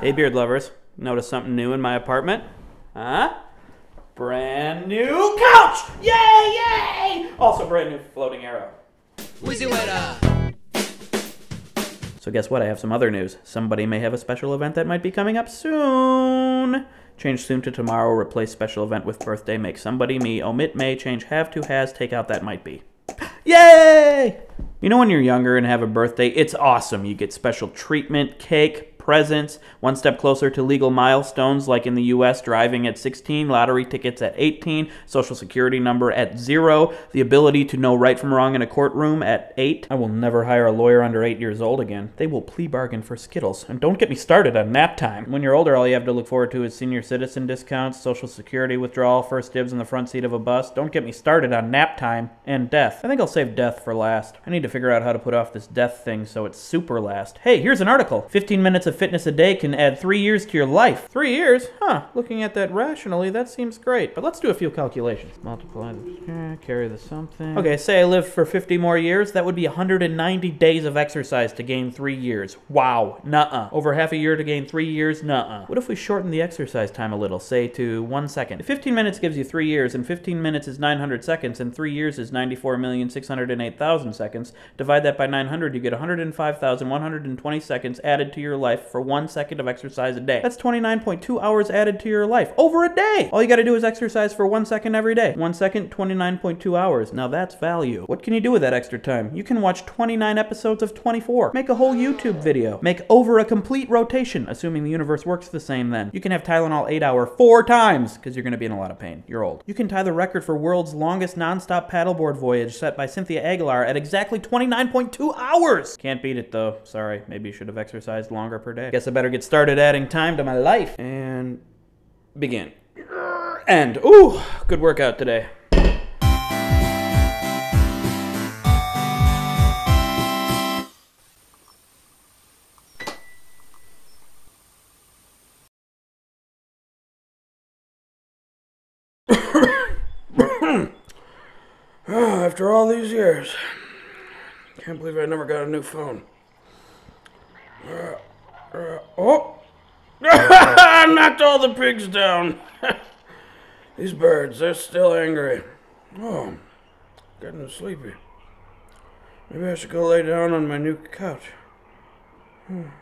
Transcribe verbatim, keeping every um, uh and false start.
Hey, beard lovers. Notice something new in my apartment? Huh? Brand new couch! Yay, yay! Also brand new floating arrow. WheezyWaiter! So guess what? I have some other news. Somebody may have a special event that might be coming up soon. Change soon to tomorrow. Replace special event with birthday. Make somebody, me, omit, may, change have to, has, take out that might be. Yay! You know when you're younger and have a birthday, it's awesome. You get special treatment, cake, presents, one step closer to legal milestones like in the U S driving at sixteen, lottery tickets at eighteen, social security number at zero, the ability to know right from wrong in a courtroom at eight. I will never hire a lawyer under eight years old again. They will plea bargain for Skittles. And don't get me started on nap time. When you're older, all you have to look forward to is senior citizen discounts, social security withdrawal, first dibs in the front seat of a bus. Don't get me started on nap time and death. I think I'll save death for last. I need to figure out how to put off this death thing so it's super last. Hey, here's an article. fifteen minutes of fitness a day can add three years to your life. Three years? Huh. Looking at that rationally, that seems great. But let's do a few calculations. Multiply the, carry the something. Okay, say I live for fifty more years. That would be one hundred ninety days of exercise to gain three years. Wow. Nuh-uh. Over half a year to gain three years? Nuh-uh. What if we shorten the exercise time a little, say to one second? If fifteen minutes gives you three years, and fifteen minutes is nine hundred seconds, and three years is ninety-four million six hundred eight thousand seconds, divide that by nine hundred, you get one hundred five thousand one hundred twenty seconds added to your life for one second of exercise a day. That's twenty-nine point two hours added to your life over a day. All you gotta do is exercise for one second every day. One second, twenty-nine point two hours. Now that's value. What can you do with that extra time? You can watch twenty-nine episodes of twenty-four. Make a whole YouTube video. Make over a complete rotation, assuming the universe works the same then. You can have Tylenol eight hour four times, because you're gonna be in a lot of pain. You're old. You can tie the record for world's longest non-stop paddleboard voyage set by Cynthia Aguilar at exactly twenty-nine point two hours. Can't beat it though. Sorry, maybe you should have exercised longer per day. Guess I better get started adding time to my life. And begin. And, ooh, good workout today. Oh, after all these years, can't believe I never got a new phone. Uh, Uh, oh! Knocked all the pigs down. These birds, they're still angry. Oh, getting sleepy. Maybe I should go lay down on my new couch. Hmm.